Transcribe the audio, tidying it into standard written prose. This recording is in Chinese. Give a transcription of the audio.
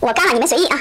我刚好，你们随意啊。